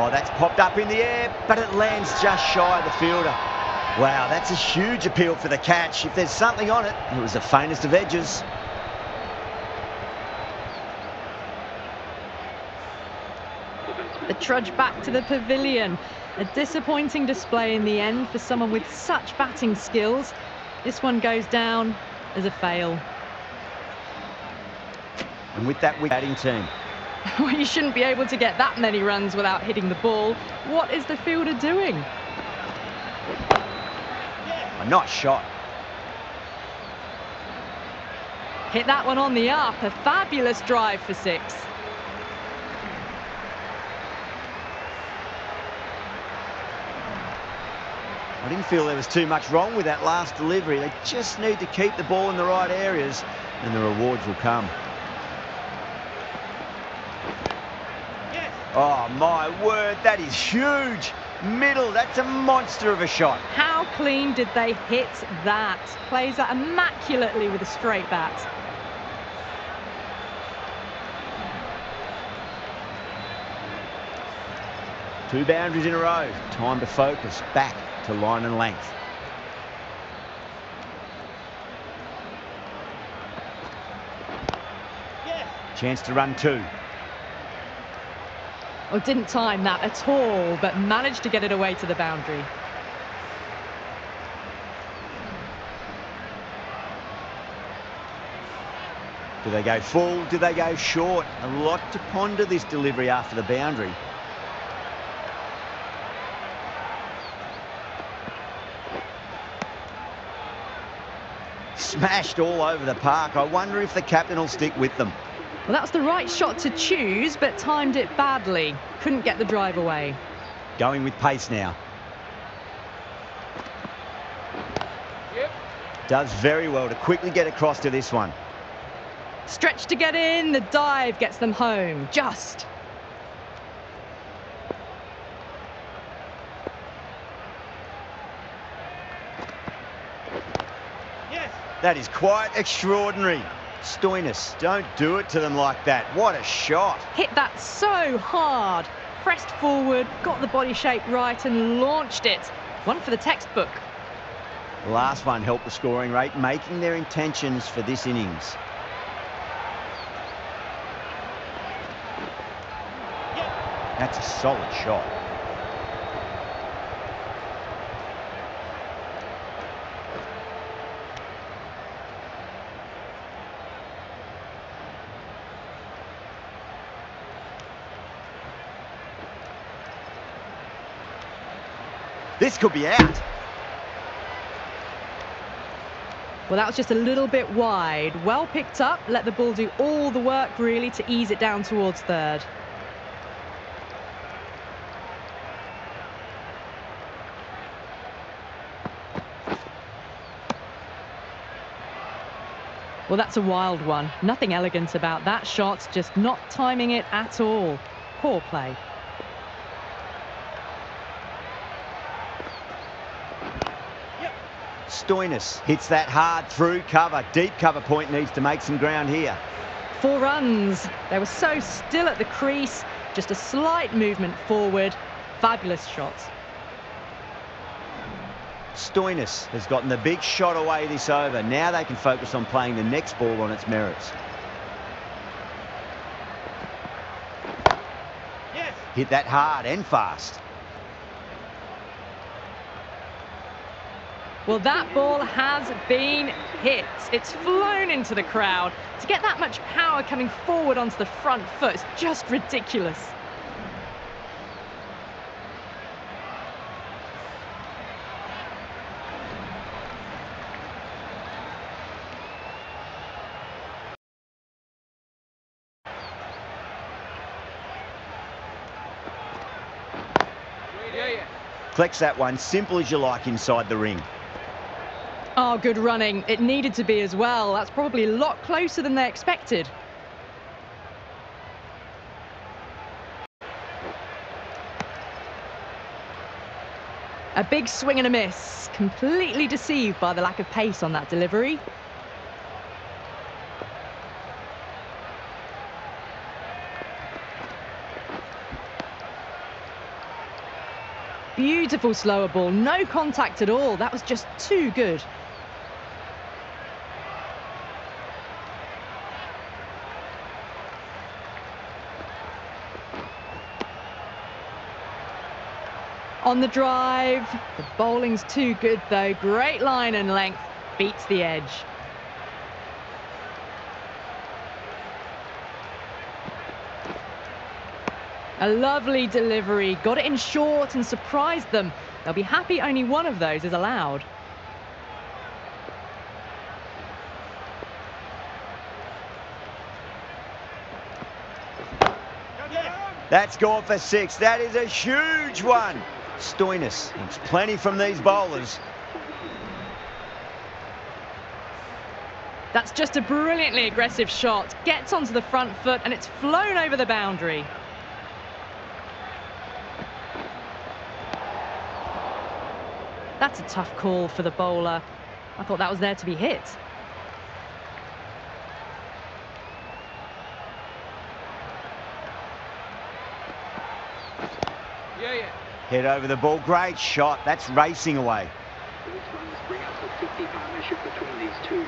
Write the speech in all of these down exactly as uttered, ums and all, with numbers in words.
Oh, that's popped up in the air, but it lands just shy of the fielder. Wow, that's a huge appeal for the catch. If there's something on it, it was the faintest of edges. The trudge back to the pavilion. A disappointing display in the end for someone with such batting skills. This one goes down as a fail. And with that weak batting team. Well, you shouldn't be able to get that many runs without hitting the ball. What is the fielder doing? A nice shot. Hit that one on the up. A fabulous drive for six. I didn't feel there was too much wrong with that last delivery. They just need to keep the ball in the right areas and the rewards will come. Yes. Oh my word, that is huge. Middle, that's a monster of a shot. How clean did they hit that? Plays that immaculately with a straight bat. Two boundaries in a row. Time to focus back to line and length. Yes. Chance to run two. Well, didn't time that at all, but managed to get it away to the boundary. Do they go full? Do they go short? A lot to ponder this delivery after the boundary. Smashed all over the park. I wonder if the captain will stick with them. Well, that's the right shot to choose, but timed it badly. Couldn't get the drive away. Going with pace now. Yep. Does very well to quickly get across to this one. Stretch to get in. The dive gets them home. Just. That is quite extraordinary. Stoinis, don't do it to them like that. What a shot. Hit that so hard. Pressed forward, got the body shape right and launched it. One for the textbook. The last one helped the scoring rate, making their intentions for this innings. Yep. That's a solid shot. This could be out. Well, that was just a little bit wide. Well picked up. Let the ball do all the work, really, to ease it down towards third. Well, that's a wild one. Nothing elegant about that shot. Just not timing it at all. Poor play. Stoinis hits that hard through cover. Deep cover point, needs to make some ground here. Four runs. They were so still at the crease. Just a slight movement forward. Fabulous shot. Stoinis has gotten the big shot away this over. Now they can focus on playing the next ball on its merits. Yes. Hit that hard and fast. Well, that ball has been hit. It's flown into the crowd. To get that much power coming forward onto the front foot is just ridiculous. Yeah, yeah. Collects that one, simple as you like, inside the ring. Oh, good running. It needed to be as well. That's probably a lot closer than they expected. A big swing and a miss. Completely deceived by the lack of pace on that delivery. Beautiful slower ball, no contact at all. That was just too good. On the drive, the bowling's too good though. Great line and length, beats the edge. A lovely delivery, got it in short and surprised them. They'll be happy only one of those is allowed. That's gone for six. That is a huge one. Stoinis wants plenty from these bowlers. That's just a brilliantly aggressive shot. Gets onto the front foot and it's flown over the boundary. That's a tough call for the bowler. I thought that was there to be hit. Yeah, yeah. Head over the ball. Great shot. That's racing away. This one's bring up the fifty partnership between these two.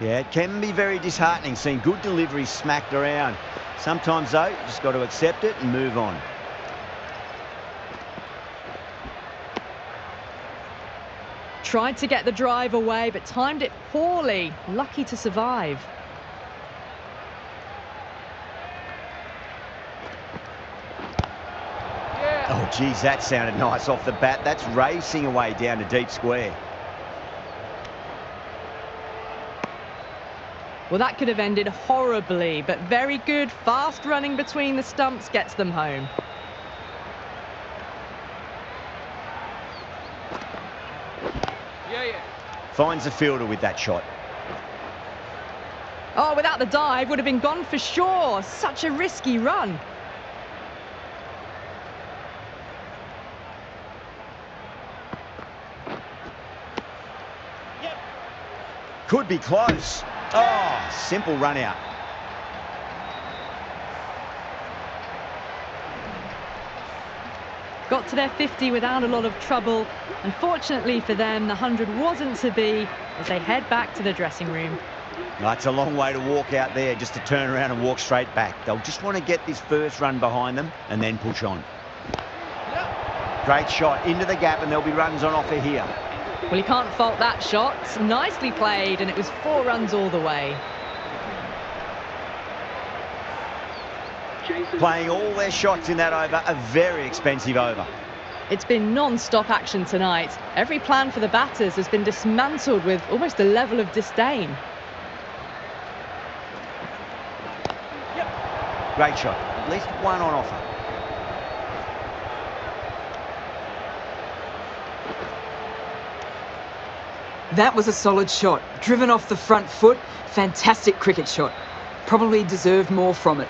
Yeah, it can be very disheartening seeing good deliveries smacked around. Sometimes, though, you've just got to accept it and move on. Tried to get the drive away, but timed it poorly. Lucky to survive. Yeah. Oh, geez, that sounded nice off the bat. That's racing away down to deep square. Well, that could have ended horribly, but very good, fast running between the stumps gets them home. Yeah, yeah. Finds the fielder with that shot. Oh, without the dive, would have been gone for sure. Such a risky run. Yep. Could be close. Oh, simple run out. Got to their fifty without a lot of trouble. Unfortunately for them, the hundred wasn't to be as they head back to the dressing room. That's a long way to walk out there just to turn around and walk straight back. They'll just want to get this first run behind them and then push on. Great shot into the gap and there'll be runs on offer here. Well, he can't fault that shot. Nicely played, and it was four runs all the way. Playing all their shots in that over, a very expensive over. It's been non-stop action tonight. Every plan for the batters has been dismantled with almost a level of disdain. Yep. Great shot. At least one on offer. That was a solid shot, driven off the front foot, fantastic cricket shot. Probably deserved more from it.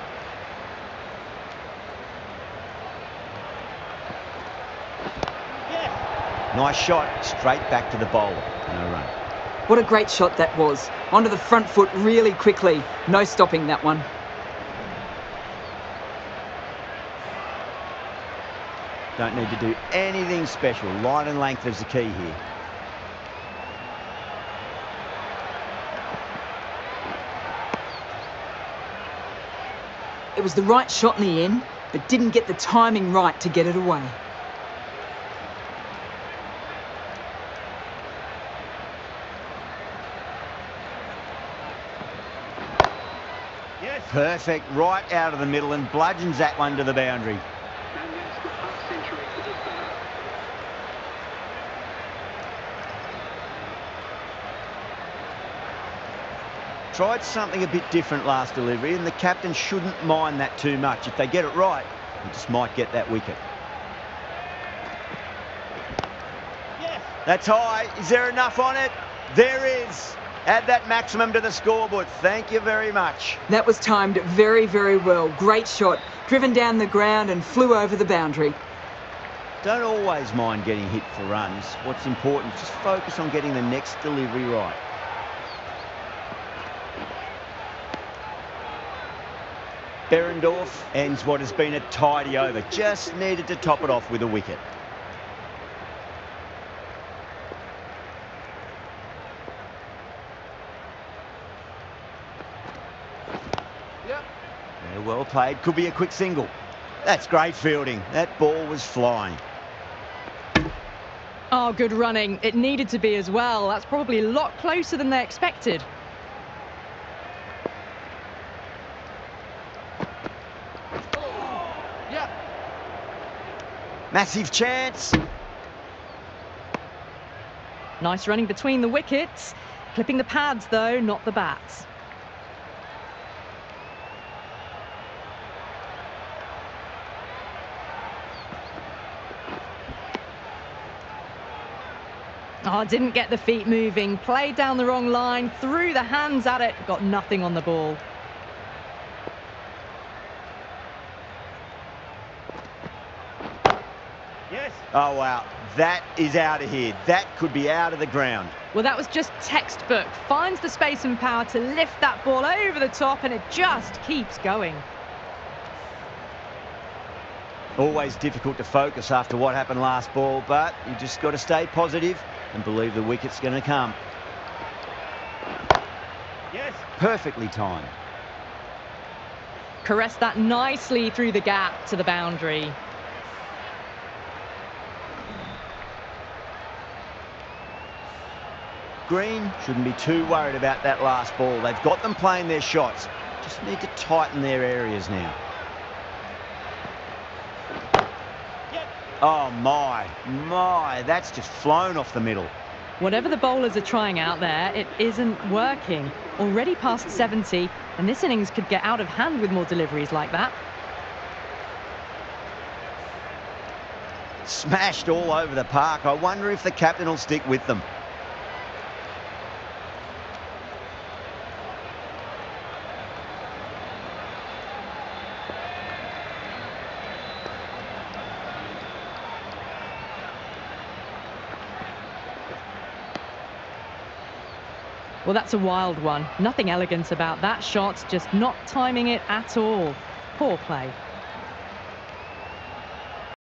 Yes. Nice shot, straight back to the bowler, no run. What a great shot that was, onto the front foot really quickly, no stopping that one. Don't need to do anything special, line and length is the key here. It was the right shot in the end, but didn't get the timing right to get it away. Yes. Perfect, right out of the middle and bludgeons that one to the boundary. And that's the half century for this batter. Tried something a bit different last delivery, and the captain shouldn't mind that too much. If they get it right, they just might get that wicket. Yes. That's high. Is there enough on it? There is. Add that maximum to the scoreboard. Thank you very much. That was timed very, very well. Great shot. Driven down the ground and flew over the boundary. Don't always mind getting hit for runs. What's important is just focus on getting the next delivery right. Berendorf ends what has been a tidy over. Just needed to top it off with a wicket. Yep. Very well played. Could be a quick single. That's great fielding. That ball was flying. Oh, good running. It needed to be as well. That's probably a lot closer than they expected. Oh, yeah. Massive chance. Nice running between the wickets. Clipping the pads, though, not the bats. Oh, didn't get the feet moving, played down the wrong line, threw the hands at it, got nothing on the ball. Yes. Oh, wow. That is out of here. That could be out of the ground. Well, that was just textbook. Finds the space and power to lift that ball over the top, and it just keeps going. Always difficult to focus after what happened last ball, but you just got to stay positive and believe the wicket's going to come. Yes. Perfectly timed. Caressed that nicely through the gap to the boundary. Green shouldn't be too worried about that last ball. They've got them playing their shots. Just need to tighten their areas now. Oh, my, my, that's just flown off the middle. Whatever the bowlers are trying out there, it isn't working. Already past seventy, and this innings could get out of hand with more deliveries like that. Smashed all over the park. I wonder if the captain will stick with them. Well, that's a wild one. Nothing elegant about that shot, just not timing it at all. Poor play.